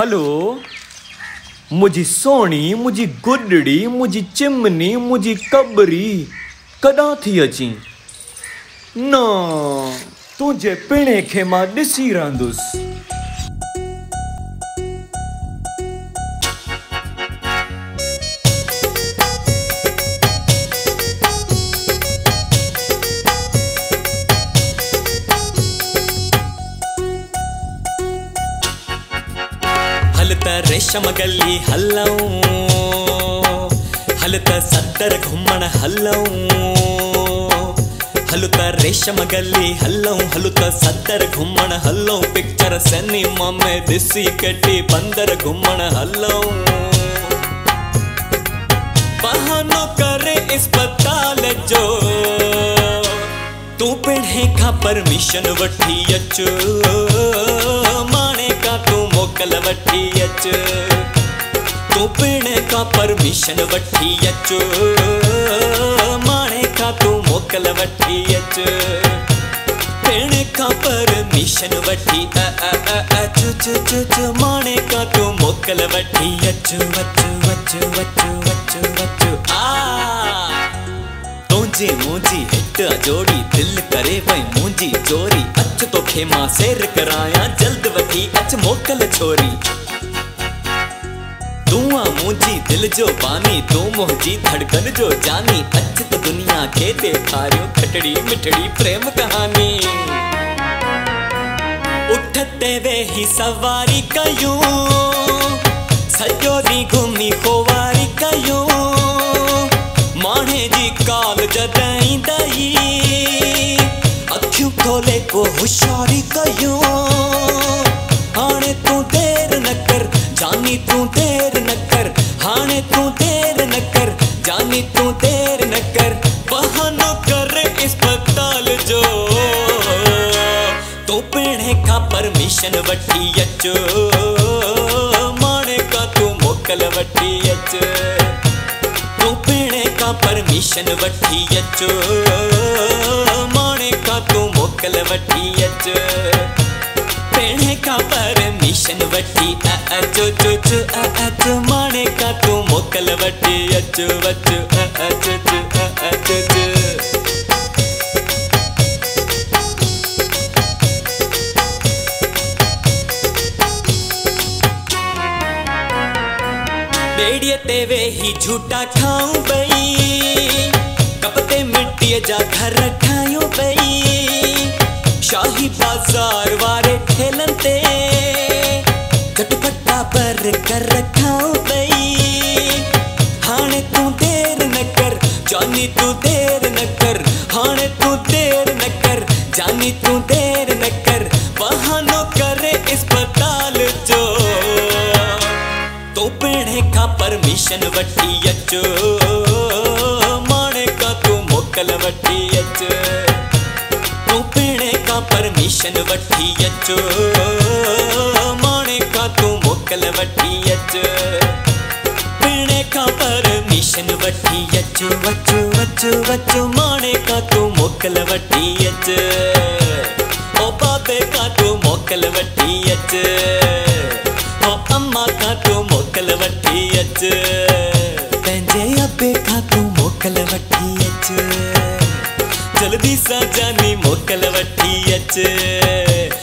Hello मुझी सोनी मुझी गुडड़ी मुझी चिमनी मुझी कबरी कदा थी अची न तुझे पिणे के मां दिसी रंदुस। हलता रेशम गली हलऊं हलता सत्तर घुमण हलऊं हलता रेशम गली हलऊं हलता सत्तर घुमण हलऊं पिक्चर सिनेमा में दिसी कटी बंदर घुमण हलऊं बहानो करे अस्पताल जो तू पिणे का परमिशन वठी अच मोकल वठी अच तू पिणे का परमिशन वठी अच माणे का तू मोकल वठी अच पिणे का परमिशन वठी अच माणे का तू मोकल वठी अच वच वच वच वच वच तुझी मुझी हिट जोड़ी दिल करे भाई मुझी चोरी अच तो खेमा सेर कराया जल्द वठी अच मोकल छोरी दुआ मुझी दिल जो बानी तू मुझी धड़कन जो जानी अच तो दुनिया के देखारियो खटड़ी मिठड़ी प्रेम कहानी उठते वे ही सवारी कयूं सजो दी घुमी खोवारी कयूं माने जी काल जदाई दई अखियों खोले को होशियारी कयो हाने तू देर न कर जानी तू देर न कर हाने तू देर न कर जानी तू देर न कर बहानो कर अस्पताल जो तू पिणे का परमिशन वठी अच माणे का तू मोकल वठी अच तू पिणे का परमिशन वठी अच तू मोकल वठी अच पिणे का परमिशन वठी अच अच माणे का तू मोकल वठी अच वच अच अच बेड़िये ते वे ही झूठा खाऊं बई कपते मिट्टी जा घर ठायो बई शाही बाजार वारे ठेलन ते चटपटा पर कर रखाओ बई हाने तू देर न कर जानी तू देर न कर हाने तू देर न कर जानी तू देर न कर बहानो करे अस्पताल जो तू पिणे का परमिशन वठी अच मोकल वठी अच तू पिणे का परमिशन वठी अच माणे का तू मोकल वठी अच पिणे का परमिशन वठी अच वच वच वच माणे का तू मोकल वठी अच ओ बाबे का तू मोकल वठी अच ओ अम्मा का तू मोकल वठी अच पंहिंजे अबे का तू मोकल वठी अच जल्दी सा जानी मोकल वठी अच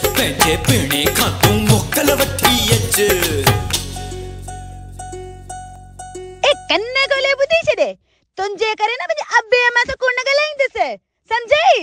पंहिंजे पिणे खां तूं मोकल वठी अच ए कन्ने गोले बुधी छॾे तुंहिंजे करे न मुंहिंजे अबे अम्मा सां कोन ॻाल्हाईंदसि समझई।